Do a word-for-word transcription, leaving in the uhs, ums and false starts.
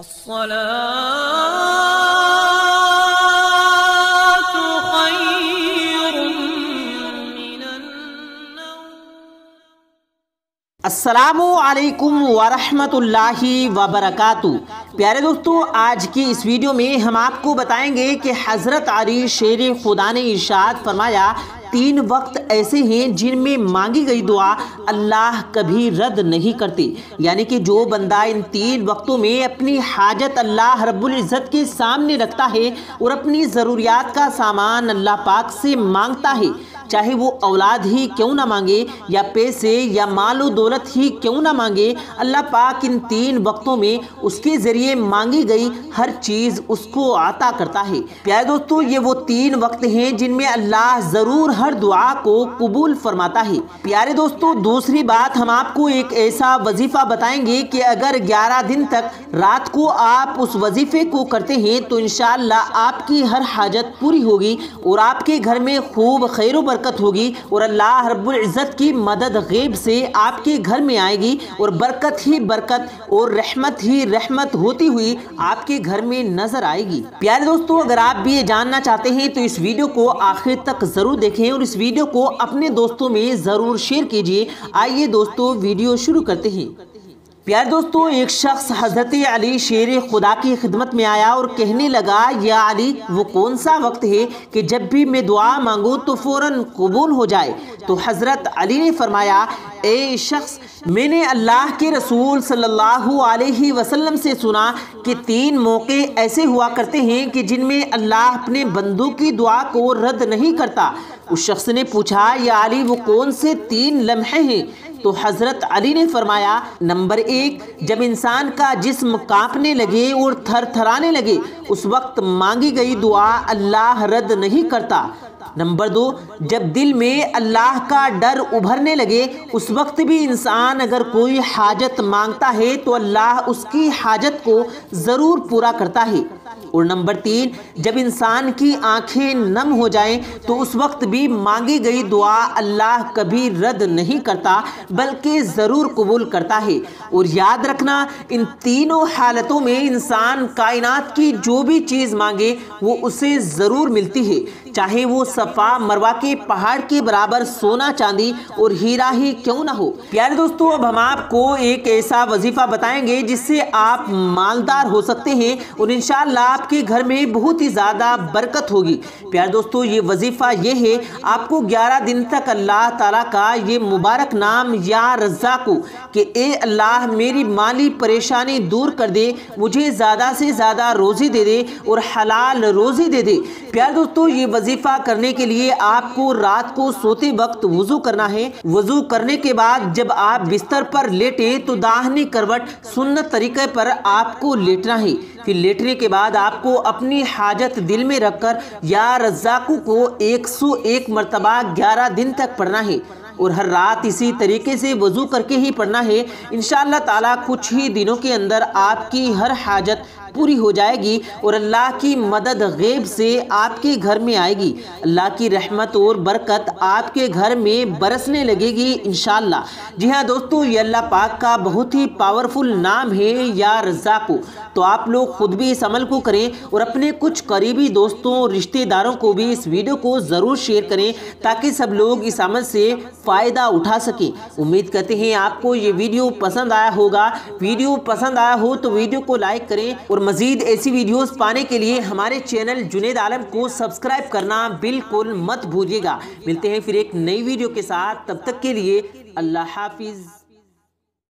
अस्सलामु अलैकुम वरहमतुल्लाहि वबरकातु। प्यारे दोस्तों, आज की इस वीडियो में हम आपको बताएंगे कि हजरत अली शेरे खुदा ने इरशाद फरमाया, तीन वक्त ऐसे हैं जिनमें मांगी गई दुआ अल्लाह कभी रद्द नहीं करते। यानी कि जो बंदा इन तीन वक्तों में अपनी हाजत अल्लाह रब्बुल् इज्जत के सामने रखता है और अपनी ज़रूरियात का सामान अल्लाह पाक से मांगता है, चाहे वो औलाद ही क्यों ना मांगे या पैसे या माल और दौलत ही क्यों ना मांगे, अल्लाह पाक इन तीन वक्तों में उसके ज़रिए मांगी गई हर चीज़ उसको अता करता है। प्यारे दोस्तों, ये वो तीन वक्त हैं जिनमें अल्लाह ज़रूर हर दुआ को कबूल फरमाता है। प्यारे दोस्तों, दूसरी बात, हम आपको एक ऐसा वजीफ़ा बताएंगे कि अगर ग्यारह दिन तक रात को आप उस वजीफ़े को करते हैं तो इंशाअल्लाह आपकी हर हाजत पूरी होगी और आपके घर में खूब खैर बरकत होगी और अल्लाह रब्बुल इज्जत की मदद गैब से आपके घर में आएगी और बरकत ही बरकत और रहमत ही रहमत होती हुई आपके घर में नजर आएगी। प्यारे दोस्तों, अगर आप भी ये जानना चाहते हैं तो इस वीडियो को आखिर तक जरूर देखें और इस वीडियो को अपने दोस्तों में जरूर शेयर कीजिए। आइए दोस्तों, वीडियो शुरू करते हैं। प्यारे दोस्तों, एक शख्स हजरत अली शेर खुदा की खिदमत में आया और कहने लगा, या अली, वो कौन सा वक्त है कि जब भी मैं दुआ मांगूँ तो फ़ौरन कबूल हो जाए? तो हजरत अली ने फरमाया, ए शख्स, मैंने अल्लाह के रसूल सल्लल्लाहु अलैहि वसल्लम से सुना कि तीन मौके ऐसे हुआ करते हैं कि जिनमें अल्लाह अपने बंदों की दुआ को रद्द नहीं करता। उस शख्स ने पूछा, या अली, वो कौन से तीन लम्हे हैं? तो हज़रत अली ने फरमाया, नंबर एक, जब इंसान का जिस्म कांपने लगे और थरथराने लगे, उस वक्त मांगी गई दुआ अल्लाह रद्द नहीं करता। नंबर दो, जब दिल में अल्लाह का डर उभरने लगे, उस वक्त भी इंसान अगर कोई हाजत मांगता है तो अल्लाह उसकी हाजत को ज़रूर पूरा करता है। और नंबर तीन, जब इंसान की आंखें नम हो जाएं तो उस वक्त भी मांगी गई दुआ अल्लाह कभी रद्द नहीं करता बल्कि ज़रूर कबूल करता है। और याद रखना, इन तीनों हालतों में इंसान कायनात की जो भी चीज़ मांगे वो उसे ज़रूर मिलती है, चाहे वो सफ़ा मरवा के पहाड़ के बराबर सोना चांदी और हीरा ही क्यों ना हो। प्यारे दोस्तों, अब हम आपको एक ऐसा वजीफ़ा बताएंगे जिससे आप मालदार हो सकते हैं और इंशाअल्लाह आपके घर में बहुत ही ज़्यादा बरकत होगी। प्यारे दोस्तों, ये वजीफ़ा ये है, आपको ग्यारह दिन तक अल्लाह ताला का ये मुबारक नाम या रज़्ज़ाकु कि ए अल्लाह, मेरी माली परेशानी दूर कर दे, मुझे ज़्यादा से ज़्यादा रोज़ी दे दे और हलाल रोज़ी दे दे। प्यारे दोस्तों, ये वजीफ़ा करने के लिए आपको रात को सोते वक्त वुजू करना है। वुजू करने के बाद जब आप बिस्तर पर लेटे तो दाहिनी करवट सुन्नत तरीके पर आपको लेटना है। फिर लेटने के बाद आपको अपनी हाजत दिल में रखकर या रज़्ज़ाकु को एक सौ एक मरतबा ग्यारह दिन तक पढ़ना है और हर रात इसी तरीके से वजू करके ही पढ़ना है। इंशाअल्लाह ताला कुछ ही दिनों के अंदर आपकी हर हाजत पूरी हो जाएगी और अल्लाह की मदद गैब से आपके घर में आएगी। अल्लाह की रहमत और बरकत आपके घर में बरसने लगेगी इंशाअल्लाह। जी हाँ दोस्तों, ये अल्लाह पाक का बहुत ही पावरफुल नाम है, या रज़्ज़ाकु। तो आप लोग ख़ुद भी इस अमल को करें और अपने कुछ करीबी दोस्तों और रिश्तेदारों को भी इस वीडियो को ज़रूर शेयर करें ताकि सब लोग इस अमल से फ़ायदा उठा सकें। उम्मीद करते हैं आपको ये वीडियो पसंद आया होगा। वीडियो पसंद आया हो तो वीडियो को लाइक करें और मज़ीद ऐसी वीडियोस पाने के लिए हमारे चैनल जुनैद आलम को सब्सक्राइब करना बिल्कुल मत भूलिएगा। मिलते हैं फिर एक नई वीडियो के साथ, तब तक के लिए अल्लाह हाफ़िज़।